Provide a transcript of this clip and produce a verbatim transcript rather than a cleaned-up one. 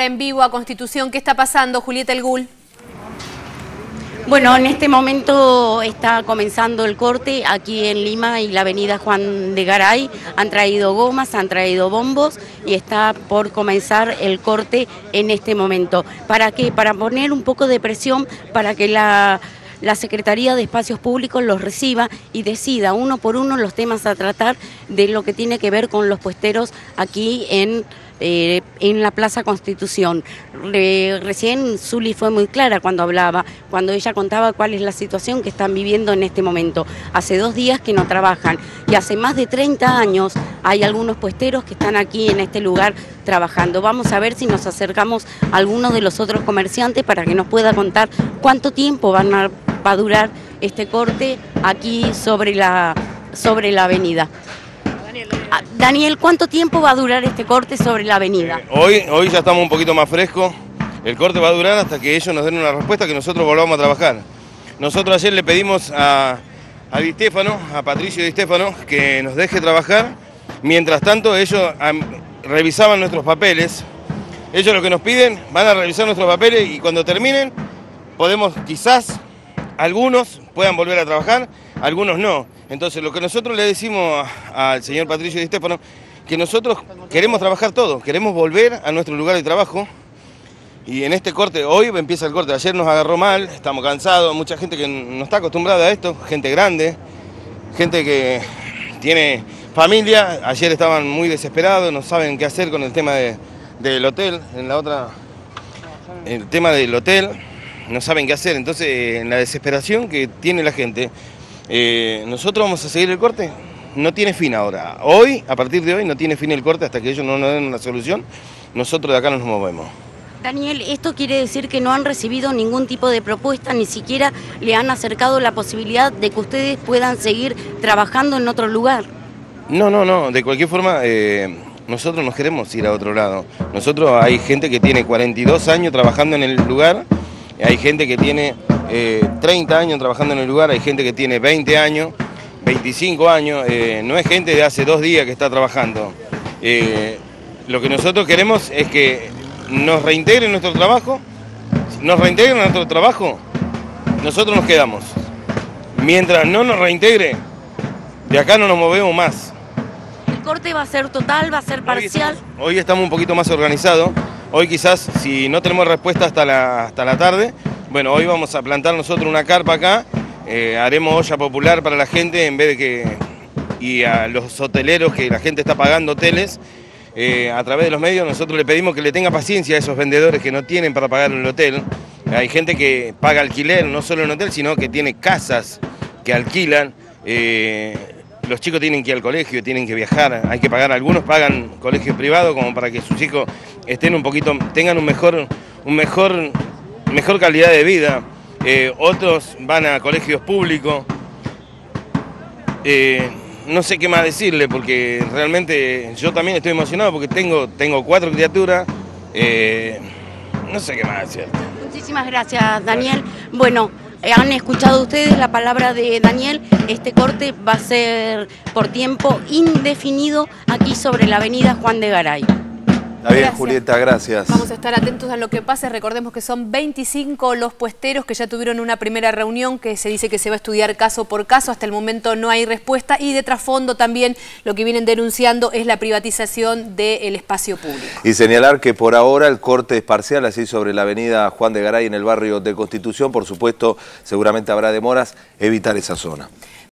ahora en vivo a Constitución. ¿Qué está pasando, Julieta El Gul? Bueno, en este momento está comenzando el corte aquí en Lima y la avenida Juan de Garay. Han traído gomas, han traído bombos y está por comenzar el corte en este momento. ¿Para qué? Para poner un poco de presión para que la... la Secretaría de Espacios Públicos los reciba y decida uno por uno los temas a tratar de lo que tiene que ver con los puesteros aquí en, eh, en la Plaza Constitución. Re, recién Zuli fue muy clara cuando hablaba, cuando ella contaba cuál es la situación que están viviendo en este momento. Hace dos días que no trabajan y hace más de treinta años hay algunos puesteros que están aquí en este lugar trabajando. Vamos a ver si nos acercamos a alguno de los otros comerciantes para que nos pueda contar cuánto tiempo van a va a durar este corte aquí sobre la, sobre la avenida. Daniel, Daniel. Daniel, ¿cuánto tiempo va a durar este corte sobre la avenida? Eh, hoy, hoy ya estamos un poquito más frescos. El corte va a durar hasta que ellos nos den una respuesta, que nosotros volvamos a trabajar. Nosotros ayer le pedimos a, a Di Stéfano, a Patricio Di Stéfano, que nos deje trabajar. Mientras tanto, ellos a, revisaban nuestros papeles. Ellos lo que nos piden, van a revisar nuestros papeles y cuando terminen, podemos quizás... algunos puedan volver a trabajar, algunos no. Entonces, lo que nosotros le decimos al señor Patricio Di Stéfano, que nosotros queremos trabajar todos, queremos volver a nuestro lugar de trabajo. Y en este corte, hoy empieza el corte, ayer nos agarró mal, estamos cansados, mucha gente que no está acostumbrada a esto, gente grande, gente que tiene familia. Ayer estaban muy desesperados, no saben qué hacer con el tema de, del hotel, en la otra, el tema del hotel. No saben qué hacer, entonces en la desesperación que tiene la gente, eh, nosotros vamos a seguir el corte, no tiene fin ahora, hoy, a partir de hoy no tiene fin el corte, hasta que ellos no nos den una solución, nosotros de acá nos movemos. Daniel, esto quiere decir que no han recibido ningún tipo de propuesta, ni siquiera le han acercado la posibilidad de que ustedes puedan seguir trabajando en otro lugar. No, no, no, de cualquier forma... Eh... nosotros nos queremos ir a otro lado. Nosotros hay gente que tiene cuarenta y dos años trabajando en el lugar, hay gente que tiene eh, treinta años trabajando en el lugar, hay gente que tiene veinte años, veinticinco años, eh, no es gente de hace dos días que está trabajando. Eh, lo que nosotros queremos es que nos reintegren nuestro trabajo, nos reintegren nuestro trabajo, nosotros nos quedamos. Mientras no nos reintegre, de acá no nos movemos más. ¿El corte va a ser total, va a ser parcial? Hoy estamos, hoy estamos un poquito más organizados. Hoy quizás, si no tenemos respuesta hasta la, hasta la tarde, bueno, hoy vamos a plantar nosotros una carpa acá, eh, haremos olla popular para la gente en vez de que... y a los hoteleros, que la gente está pagando hoteles, eh, a través de los medios nosotros le pedimos que le tenga paciencia a esos vendedores que no tienen para pagar el hotel. Hay gente que paga alquiler, no solo en hotel, sino que tiene casas que alquilan. Eh, Los chicos tienen que ir al colegio, tienen que viajar, hay que pagar. Algunos pagan colegios privados como para que sus chicos estén un poquito, tengan un mejor, un mejor, mejor calidad de vida. Eh, otros van a colegios públicos. Eh, no sé qué más decirle porque realmente yo también estoy emocionado porque tengo, tengo cuatro criaturas. Eh, no sé qué más decirle. Muchísimas gracias, Daniel. Gracias. Bueno. Han escuchado ustedes la palabra de Daniel, este corte va a ser por tiempo indefinido aquí sobre la avenida Juan de Garay. Está bien, Julieta, gracias. Vamos a estar atentos a lo que pase, recordemos que son veinticinco los puesteros que ya tuvieron una primera reunión, que se dice que se va a estudiar caso por caso, hasta el momento no hay respuesta y de trasfondo también lo que vienen denunciando es la privatización del espacio público. Y señalar que por ahora el corte es parcial, así sobre la avenida Juan de Garay en el barrio de Constitución, por supuesto, seguramente habrá demoras, evitar esa zona.